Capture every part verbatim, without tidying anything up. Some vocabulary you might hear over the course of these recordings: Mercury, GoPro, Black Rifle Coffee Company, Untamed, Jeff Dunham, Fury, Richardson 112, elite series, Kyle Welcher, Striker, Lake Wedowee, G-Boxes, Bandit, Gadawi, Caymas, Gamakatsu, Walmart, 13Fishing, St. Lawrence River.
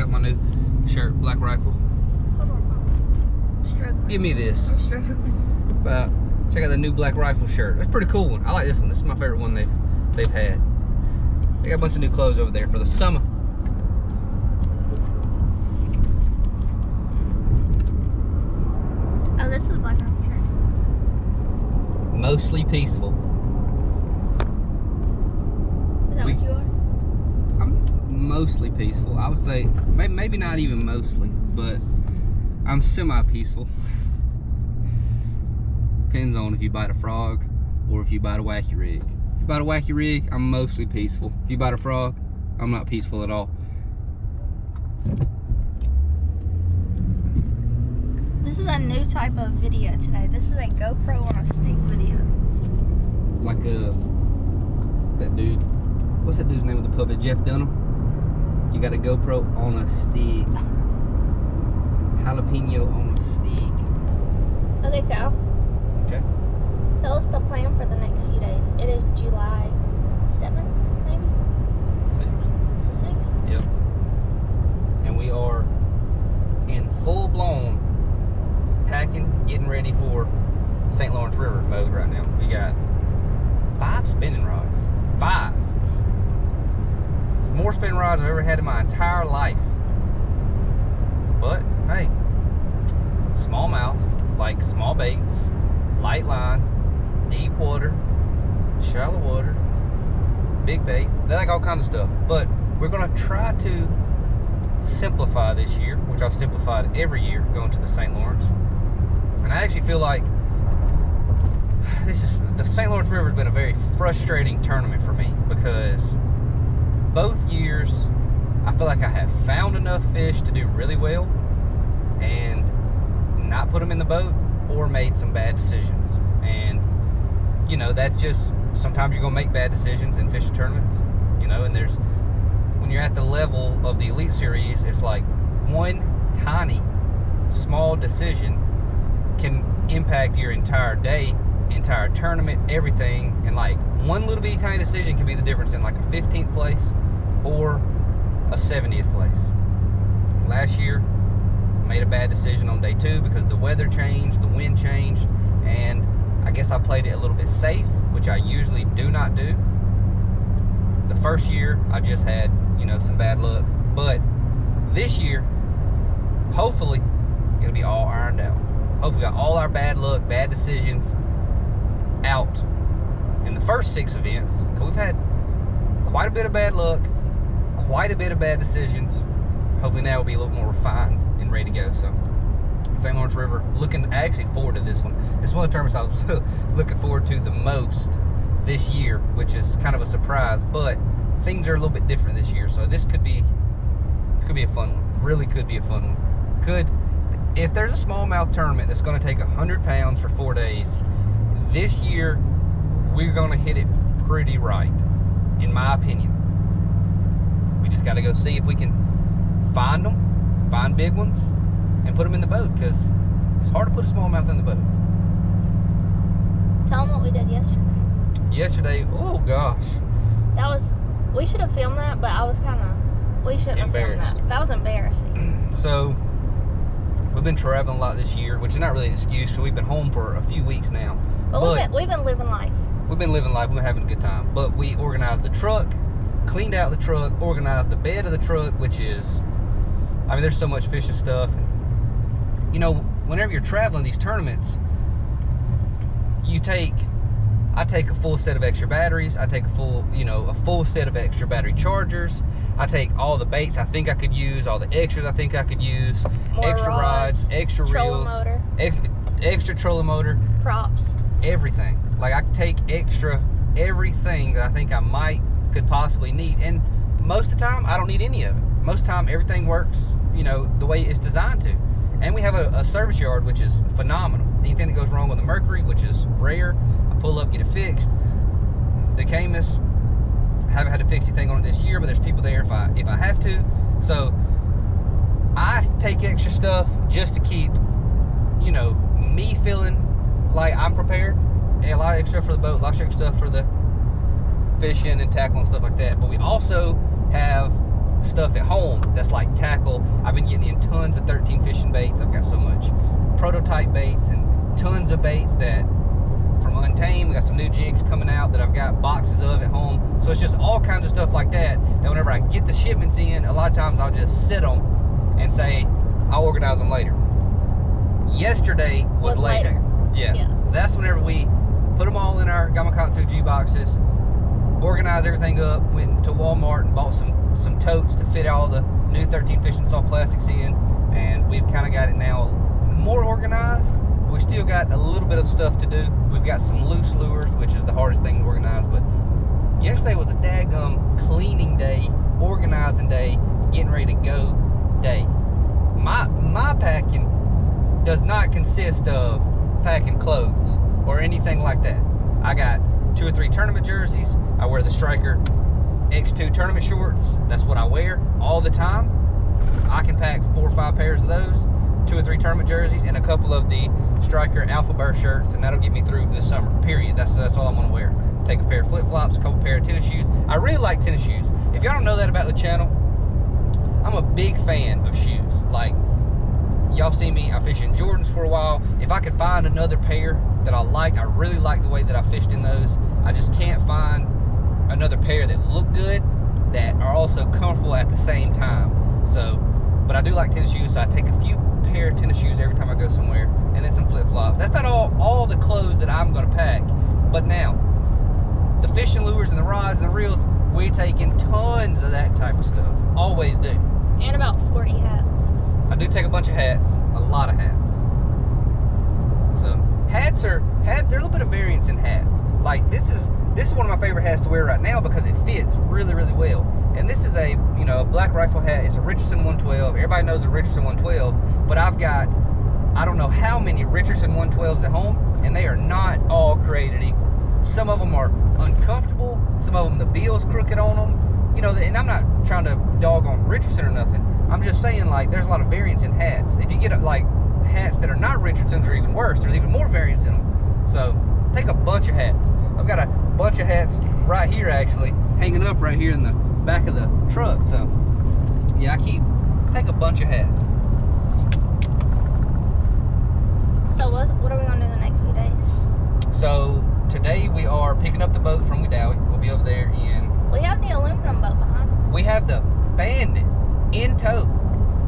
got my new shirt, Black Rifle. Hold on, I'm struggling. Give me this. I'm struggling. But check out the new Black Rifle shirt. That's a pretty cool one. I like this one. This is my favorite one they've they've had. They got a bunch of new clothes over there for the summer. Oh, this is a Black Rifle shirt. Mostly peaceful. Is that we, what you are? I'm mostly peaceful. I would say, maybe not even mostly, but I'm semi-peaceful. Depends on if you bite a frog or if you bite a wacky rig. If you bite a wacky rig, I'm mostly peaceful. If you bite a frog, I'm not peaceful at all. This is a new type of video today. This is a GoPro on a stick video. Like uh, that dude, what's that dude's name with the puppet? Jeff Dunham? You got a GoPro on a stick. Jalapeno on a stick. Okay, Kyle. Okay. Tell us the plan for the next few days. It is July seventh, maybe? sixth. It's the sixth? Yep. And we are in full-blown packing, getting ready for Saint Lawrence River mode right now. We got five spinning rods. Five. It's more spinning rods I've ever had in my entire life. But hey, smallmouth, like small baits, light line, deep water, shallow water, big baits. They like all kinds of stuff. But we're gonna try to simplify this year, which I've simplified every year going to the Saint Lawrence. And I actually feel like this is, the Saint Lawrence River has been a very frustrating tournament for me, because both years I feel like I have found enough fish to do really well and not put them in the boat, or made some bad decisions. And you know, that's just, sometimes you're gonna make bad decisions in fishing tournaments, you know. And there's, when you're at the level of the Elite Series, it's like one tiny small decision can impact your entire day, entire tournament, everything. And like one little bitty tiny decision can be the difference in like a fifteenth place or a seventieth place. Last year, made a bad decision on day two because the weather changed, the wind changed, and I guess I played it a little bit safe, which I usually do not do. The first year, I just had, you know, some bad luck. But this year, hopefully, it'll be all ironed out. Hopefully, we got all our bad luck, bad decisions out in the first six events. We've had quite a bit of bad luck, quite a bit of bad decisions. Hopefully now we'll be a little more refined and ready to go. So Saint Lawrence River, looking actually forward to this one. It's one of the tournaments I was looking forward to the most this year, which is kind of a surprise, but things are a little bit different this year. So this could be could be a fun one. Really could be a fun one. Could, if there's a smallmouth tournament that's gonna take one hundred pounds for four days, this year we're gonna hit it pretty right, in my opinion. We just gotta go see if we can find them, find big ones, and put them in the boat, because it's hard to put a smallmouth in the boat. Tell them what we did yesterday. Yesterday, oh gosh. That was, we should have filmed that, but I was kind of, we shouldn't have filmed that. That was embarrassing. So, we've been traveling a lot this year, which is not really an excuse, so we've been home for a few weeks now. But, but we've, been, we've been living life. We've been living life, we've been having a good time. But we organized the truck, cleaned out the truck, organized the bed of the truck, which is, I mean, there's so much fishing stuff. And, you know, whenever you're traveling these tournaments, you take, I take a full set of extra batteries. I take a full, you know, a full set of extra battery chargers. I take all the baits I think I could use, all the extras I think I could use, More extra rods, rods, extra reels, motor. Ex extra trolling motor, props, everything. Like I take extra everything that I think I might could possibly need, and most of the time I don't need any of it. Most of the time everything works, you know, the way it's designed to. And we have a, a service yard, which is phenomenal. Anything that goes wrong with the Mercury, which is rare, I pull up, get it fixed. The Caymas, I haven't had to fix anything on it this year, but there's people there if I if I have to. So I take extra stuff just to keep, you know, me feeling like I'm prepared. And a lot of extra for the boat, a lot of extra stuff for the fishing and tackle and stuff like that. But we also have stuff at home that's like tackle. I've been getting in tons of thirteen fishing baits. I've got so much prototype baits and tons of baits that from Untamed. We got some new jigs coming out that I've got boxes of at home. So it's just all kinds of stuff like that, that whenever I get the shipments in, a lot of times I'll just sit them and say, I'll organize them later. Yesterday was, was later. later. Yeah. yeah. That's whenever we put them all in our Gamakatsu G-Boxes, organized everything up, went to Walmart and bought some, some totes to fit all the new thirteen fishing soft plastics in, and we've kind of got it now more organized. We still got a little bit of stuff to do. We've got some loose lures, which is the hardest thing to organize, but yesterday was a daggum cleaning day, organizing day, getting ready to go day. My, my packing does not consist of packing clothes or anything like that. I got two or three tournament jerseys. I wear the Striker X two tournament shorts. That's what I wear all the time. I can pack four or five pairs of those, two or three tournament jerseys, and a couple of the Striker Alpha Bear shirts, and that'll get me through the summer, period. That's, that's all I'm gonna wear. Take a pair of flip-flops, a couple pair of tennis shoes. I really like tennis shoes. If y'all don't know that about the channel, I'm a big fan of shoes. Like, y'all see me, I fish in Jordans for a while. If I could find another pair that I like, I really like the way that I fished in those. I just can't find another pair that look good, that are also comfortable at the same time. So, but I do like tennis shoes, so I take a few pair of tennis shoes every time I go somewhere, and then some flip-flops. That's about all, all the clothes that I'm gonna pack. But now, the fishing lures and the rods and the reels, we're taking tons of that type of stuff. Always do. And about forty hats. I do take a bunch of hats, a lot of hats. So hats are, hat, they're a little bit of variance in hats. Like this is, this is one of my favorite hats to wear right now because it fits really, really well. And this is a, you know, a black rifle hat. It's a Richardson one twelve. Everybody knows a Richardson one twelve, but I've got, I don't know how many Richardson one twelves at home, and they are not all created equal. Some of them are uncomfortable. Some of them, the beel's crooked on them. You know, and I'm not trying to dog on Richardson or nothing. I'm just saying, like, there's a lot of variance in hats. If you get, like, hats that are not Richardson's or even worse, there's even more variance in them. So, take a bunch of hats. I've got a bunch of hats right here, actually, hanging up right here in the back of the truck. So, yeah, I keep, take a bunch of hats. So, what, what are we going to do the next few days? So, today we are picking up the boat from Gadawi. We'll be over there in... We have the aluminum boat behind us. We have the Bandit in tow.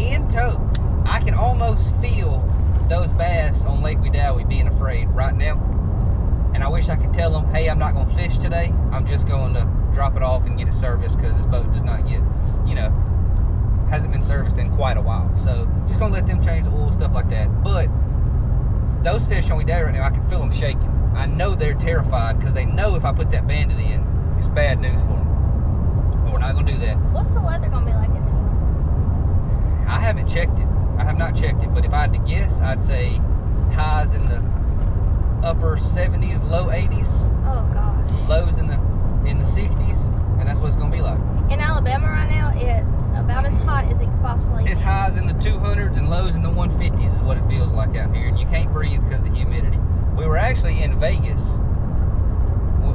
In tow. I can almost feel those bass on Lake Wedowee being afraid right now. And I wish I could tell them, hey, I'm not going to fish today. I'm just going to drop it off and get it serviced because this boat does not get, you know, hasn't been serviced in quite a while. So just going to let them change the oil, stuff like that. But those fish on Wedowee right now, I can feel them shaking. I know they're terrified because they know if I put that Bandit in, it's bad news for them. But we're not going to do that. What's the weather going to be like in New York? I haven't checked it. I have not checked it. But if I had to guess, I'd say highs in the upper seventies, low eighties. Oh, gosh. Lows in the in the sixties. And that's what it's going to be like. In Alabama right now, it's about as hot as it could possibly be. It's highs in the two hundreds and lows in the one fifties is what it feels like out here. And you can't breathe because of the humidity. We were actually in Vegas,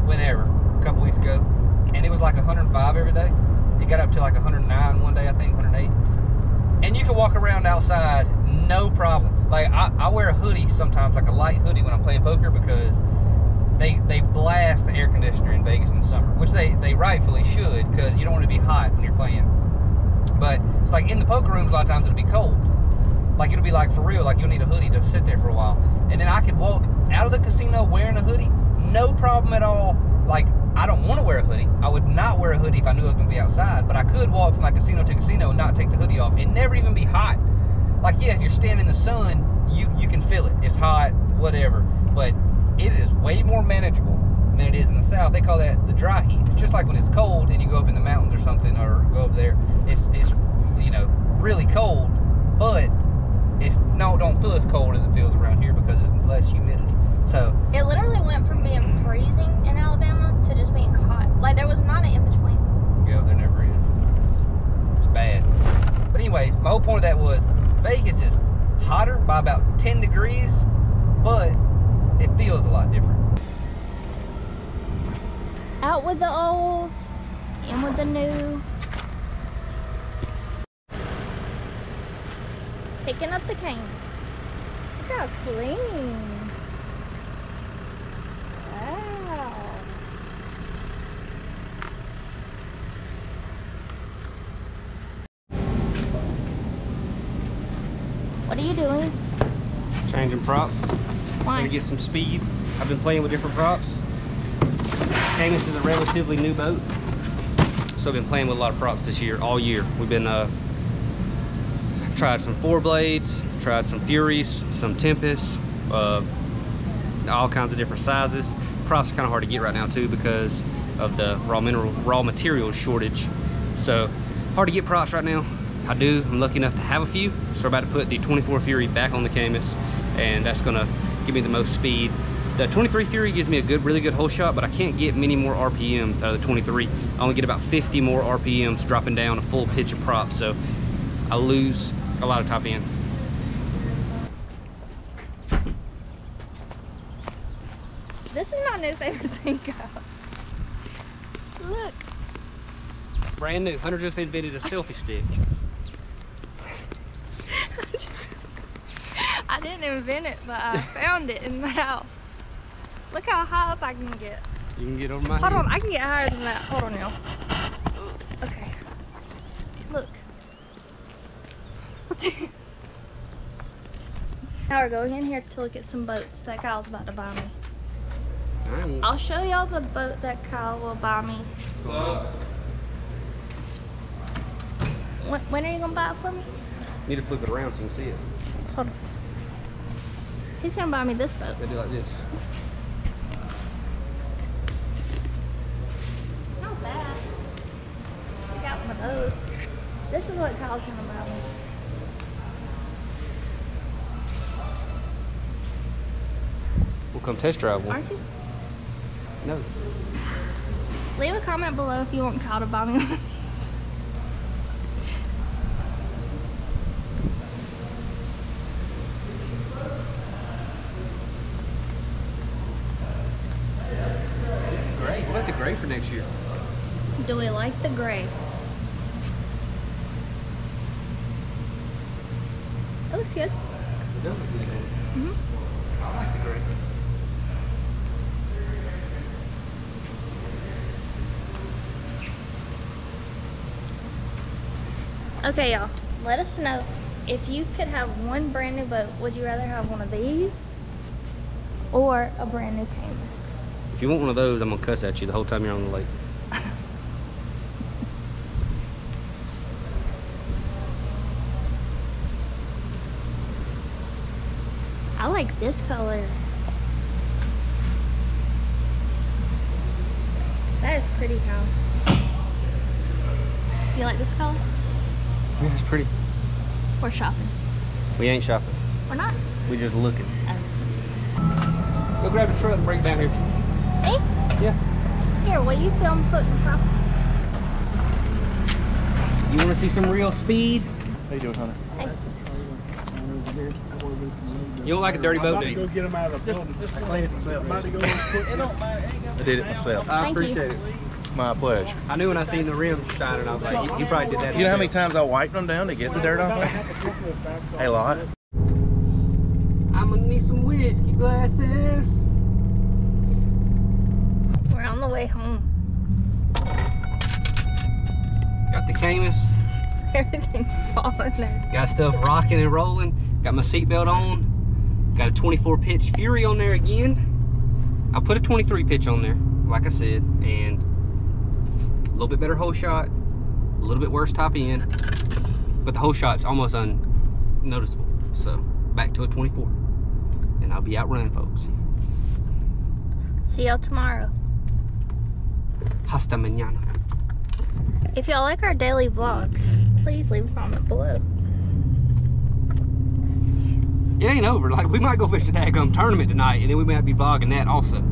whenever, a couple weeks ago, and it was like a hundred and five every day. It got up to like a hundred and nine one day, I think, a hundred and eight. And you can walk around outside, no problem. Like, I, I wear a hoodie sometimes, like a light hoodie when I'm playing poker because they they blast the air conditioner in Vegas in the summer, which they, they rightfully should because you don't want to be hot when you're playing. But it's like in the poker rooms, a lot of times it'll be cold. Like, it'll be like for real, like you'll need a hoodie to sit there for a while. And then I could walk out of the casino wearing a hoodie, no problem at all. Like, I don't want to wear a hoodie. I would not wear a hoodie if I knew I was going to be outside, but I could walk from my casino to casino and not take the hoodie off and never even be hot. Like, yeah, if you're standing in the sun, you, you can feel it. It's hot, whatever, but it is way more manageable than it is in the South. They call that the dry heat. It's just like when it's cold and you go up in the mountains or something or go up there, it's, it's you know, really cold, but it's no, don't feel as cold as it feels around here because it's less humidity. So it literally went from being freezing in Alabama to just being hot. Like, there was not an in between. Yeah, there never is. It's bad. But anyways, my whole point of that was Vegas is hotter by about ten degrees, but it feels a lot different. Out with the old, in with the new. Picking up the canes. Look how clean. Wow. What are you doing? Changing props. Why? Trying to get some speed. I've been playing with different props. Caymas is a relatively new boat, so I've been playing with a lot of props this year, all year. We've been uh, tried some four blades, tried some Furies, some Tempests, uh, all kinds of different sizes. Props are kind of hard to get right now too because of the raw mineral, raw material shortage. So hard to get props right now. I do. I'm lucky enough to have a few. So we're about to put the twenty-four Fury back on the Caymas, and that's gonna give me the most speed. The twenty-three Fury gives me a good, really good hole shot, but I can't get many more R P Ms out of the twenty-three. I only get about fifty more R P Ms dropping down a full pitch of props, so I lose a lot of top end. This is my new favorite thing, guys. Look. Brand new. Hunter just invented a selfie stick. I didn't invent it, but I found it in the house. Look how high up I can get. You can get over my Hold head. on, I can get higher than that. Hold on, y'all. Okay. Look. Now we're going in here to look at some boats that Kyle's about to buy me. Right. I'll show y'all the boat that Kyle will buy me. Hello. When, when are you gonna buy it for me? Need to flip it around so you can see it. Hold on. He's gonna buy me this boat. They do like this. Those. This is what Kyle's gonna buy me. We'll come test drive one. Aren't you? No. Leave a comment below if you want Kyle to buy me one. Great. What about the gray for next year? Do we like the gray? It looks good. It does look good. Mm-hmm. I like the gray. Okay, y'all. Let us know if you could have one brand new boat. Would you rather have one of these or a brand new Caymas? If you want one of those, I'm gonna cuss at you the whole time you're on the lake. I like this color. That is pretty, Kyle. You like this color? Yeah, it's pretty. We're shopping. We ain't shopping. We're not? We're just looking. Oh. Go grab a truck and bring it down here. Me? Yeah. Here, will you film putting prop? You want to see some real speed? How you doing, Hunter? Hey. You don't like a dirty boat, do you? Go get them out of the building. Just, just I cleaned it myself. I did it myself. I appreciate it. My pleasure. I knew when I seen the rims shining, I was like, you, you probably did that. You know how many times I wiped them down to get the dirt off them? A lot. I'm gonna need some whiskey glasses. We're on the way home. Got the Caymas. Everything's falling there. Got stuff rocking and rolling. Got my seatbelt on. Got a twenty-four pitch Fury on there again. I put a twenty-three pitch on there, like I said, and a little bit better hole shot, a little bit worse top end, but the hole shot's almost unnoticeable. So back to a twenty-four, and I'll be out running, folks. See y'all tomorrow. Hasta mañana. If y'all like our daily vlogs, please leave a comment below. It ain't over. Like, we might go fish the daggum tournament tonight, and then we might be vlogging that also.